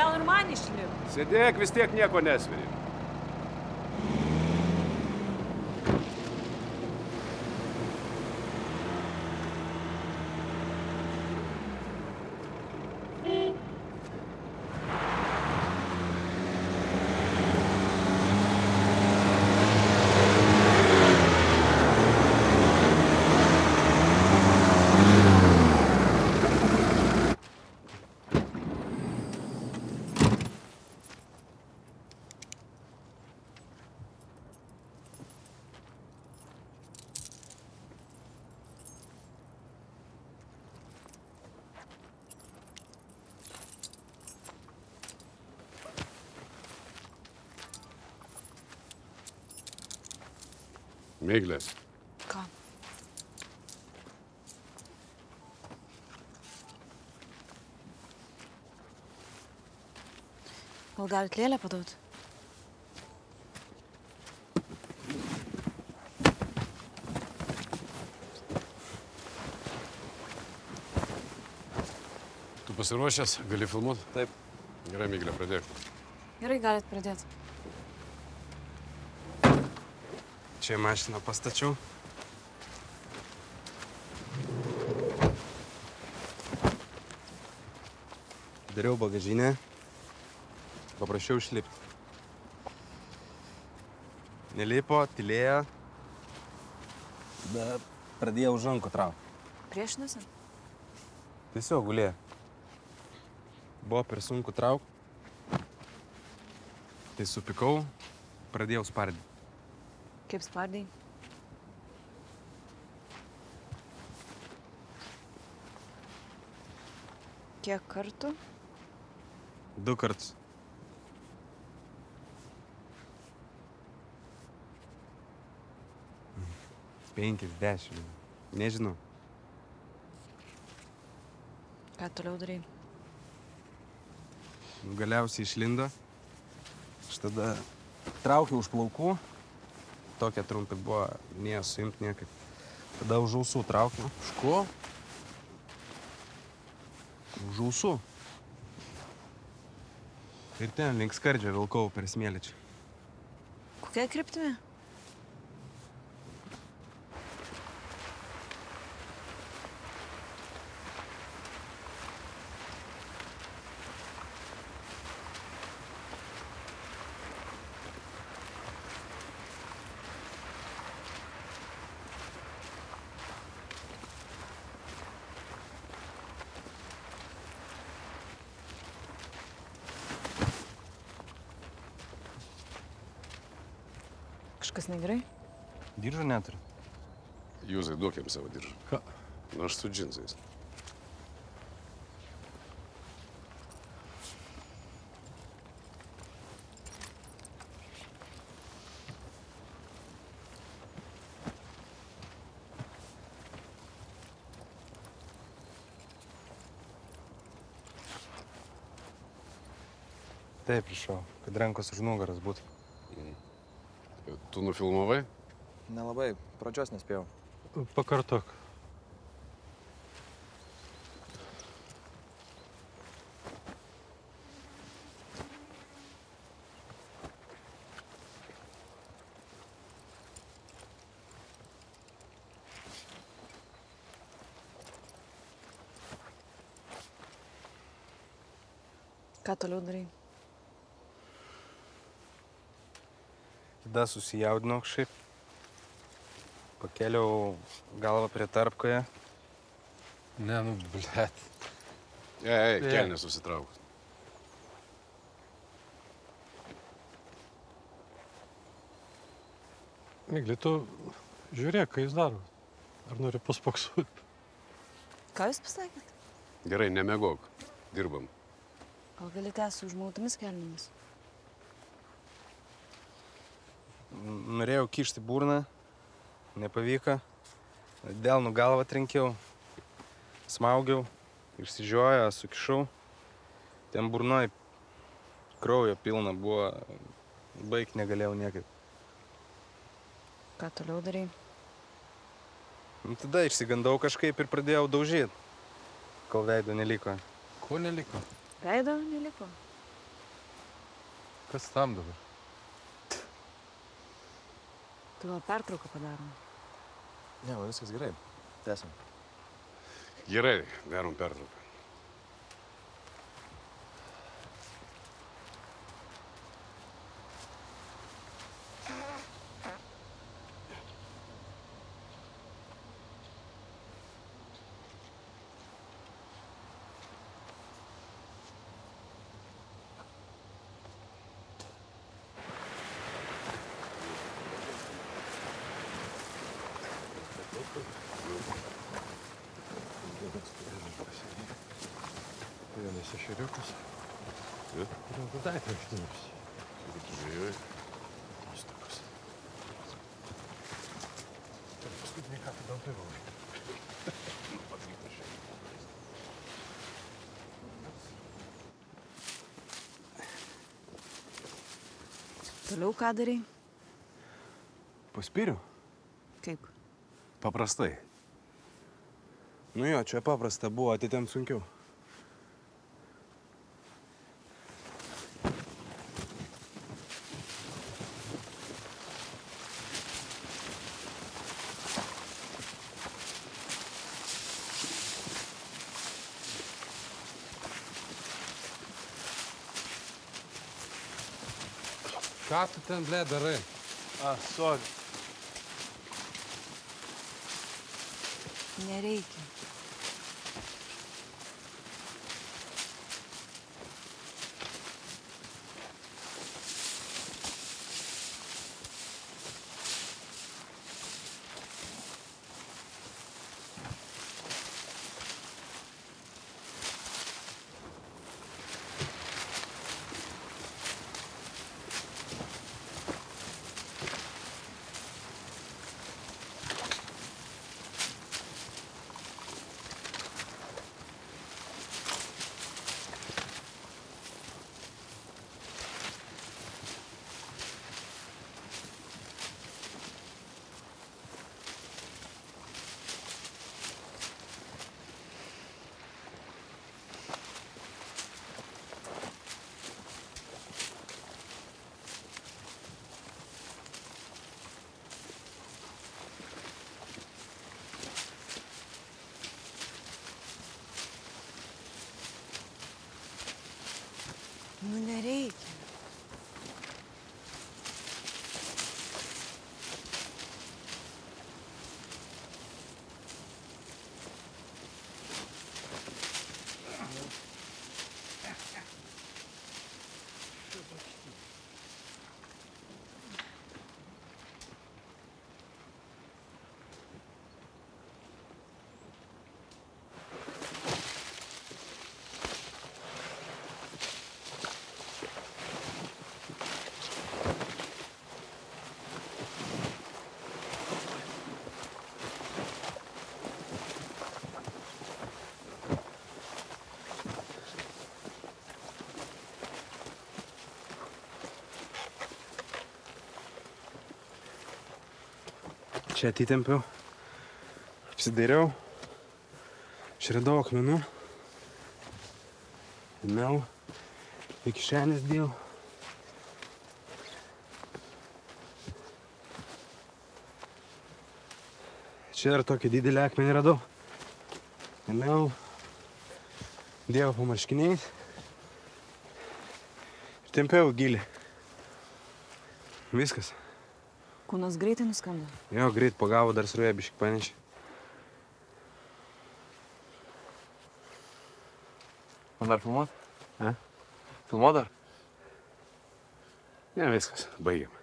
gal ir man išlips. Sėdėk, vis tiek nieko nesveri. Mėglės. Ką? Gal galit lėlę padaut? Tu pasiruošęs? Gali filmuot? Taip. Gerai, Mėglė, pradėk. Gerai, galit pradėt. Čia į mašiną pastačiau. Dariau bagažinę. Paprašiau išlipti. Nelipo, tylėjo. Bet pradėjau už rankų traukti. Priešinasi? Tiesiog gulėjo. Buvo per sunku traukti. Tai supikau, pradėjau spardyti. Kaip spardai? Kiek kartų? 2 kartus. Mm. 50. Nežinau. Ką toliau darai? Galiausiai išlindo. Aš tada traukiau už plaukų. Tokia trumpi buvo, nėjo suimti niekaip. Tada už ausų traukiau. Už ko? Už ausų. Ir ten link skardžio vilkau per smėlyčią. Kokia kryptimi? Kažkas negerai? Diržo neturi. Jūzai, duok jam savo diržą. Ką? Na, aš su džinsais. Taip, prašau, kad rankos už nugaras būtų. Tu nufilmavai? Nelabai, pradžios nespėjau. Pakartok. Ką toliau darai? Tada susijaudinau kažkaip, pakeliau galvą prie tarpkoje. Ne, nu, blet. Ei, kelnė susitraukus. Mėgli, tu žiūrėk, ką jis daro. Ar nori paspoksuoti? Ką jūs pasakėt? Gerai, nemegok. Dirbam. Gal galite su užmautomis kelnėmis? Norėjau kišti burną, nepavyko, delnų galvą trenkiau, smaugiau, išsižiojo, sukišau. Ten burnoj kraujo pilna buvo, baigt negalėjau niekaip. Ką toliau darai? Nu, tada išsigandau kažkaip ir pradėjau daužyti, kol veido neliko. Ko neliko? Veido neliko. Kas tam dabar? Tu gal pertrauką padarom? Ne, man viskas gerai. Tęsim. Gerai, darom pertrauką. Toliau ką darai? Paspiriu? Kaip? Paprastai. Nu jo, čia paprasta buvo, atitem sunkiau. Ką tu ten, ble, darai? Sorry. Nereikia. Čia atitempiau, apsidairiau, išradau akmenų, įmiau, į kišenės dėjau. Čia dar tokį didelį akmenį radau, įmiau, dėjau po marškiniais ir tempiau gilį. Viskas. Kūnas greitai nuskamba. Jo, greit pagavo, dar sruja biškį panešė. Man dar filmuot? Ne? Filmuot dar? Ne, viskas, baigiam.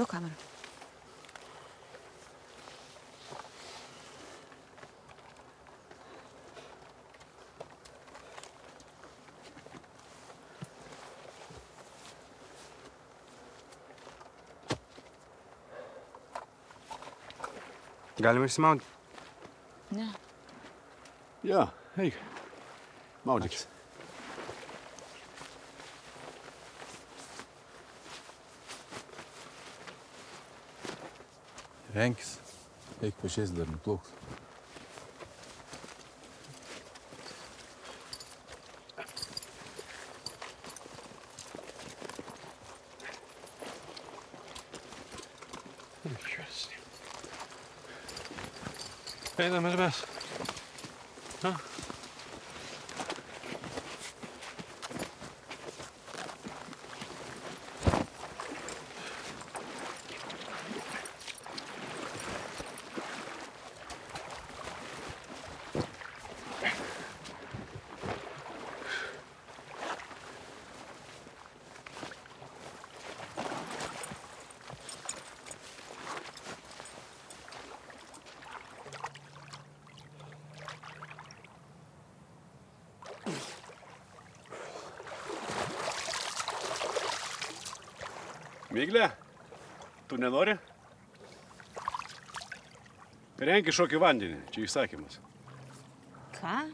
Duok kamerą. Galima išsimaudyti? Ne. Jo, eik. Maudykis. Renkis. Eik pašėsi, dar nuplauks. Интересно. Это мы ребят. Miglia, tu nenori? Renki šokį vandenį, čia įsakymas. Ką?